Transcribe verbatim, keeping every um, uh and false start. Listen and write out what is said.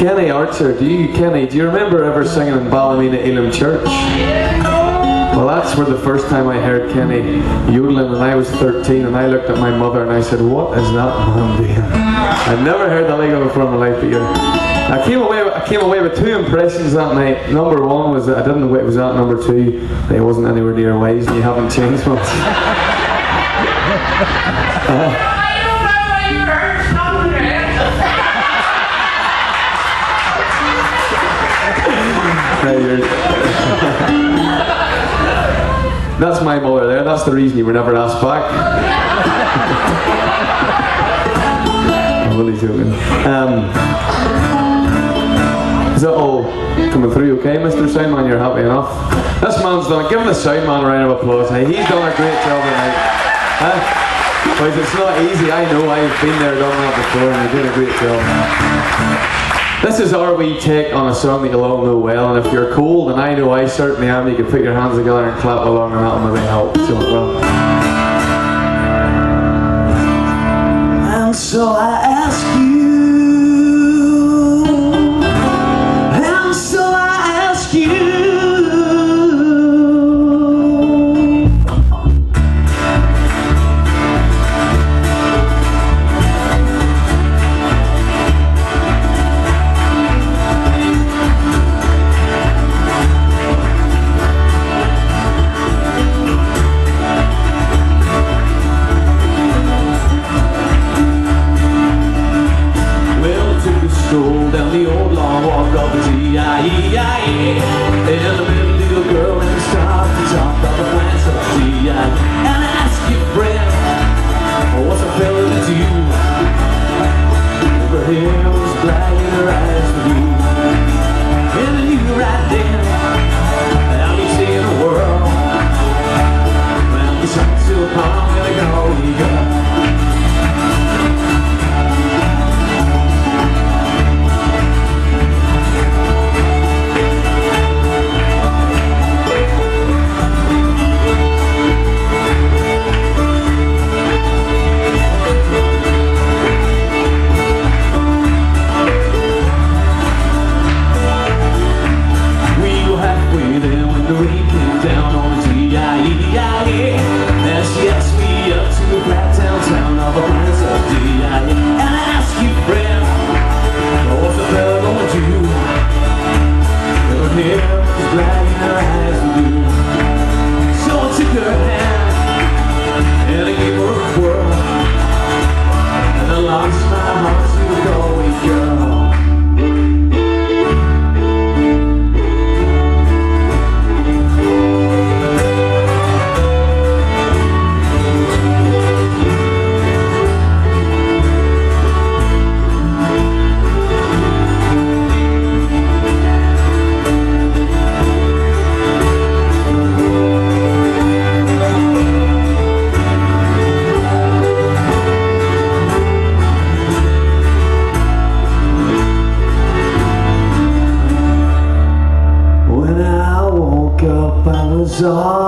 Kenny Archer, do you, Kenny, do you remember ever singing in Ballymena Elim Church? Well, that's where the first time I heard Kenny yodeling, and I was thirteen, and I looked at my mother and I said, what is that man doing? I'd never heard the like of it before in my life, but you're... I came away. I came away with two impressions that night. Number one was that I didn't know what it was at. Number two, that it wasn't anywhere near wise, and you haven't changed much. uh, That's my mother there. That's the reason you were never asked back. I'm really joking. Um, Is that all coming through okay, Mister Soundman? You're happy enough? This man's done it. Give the Soundman a round of applause. Hey, he's done a great job tonight. Huh? Because it's not easy. I know. I've been there, done that before, and you're doing a great job. This is our wee take on a song that you'll all know well, and if you're cold, and I know I certainly am, you can put your hands together and clap along, and that'll maybe help. So, well. And so I ask you. Stroll down the old long walk of the G I E I E and the middle little girl in the stars is off by the glance of the sea. And I ask your friend, what's a fella that you? Her hair was black and her eyes blue. And I knew right then, I'll be seeing the world. When the sun's still calm and I can already go. So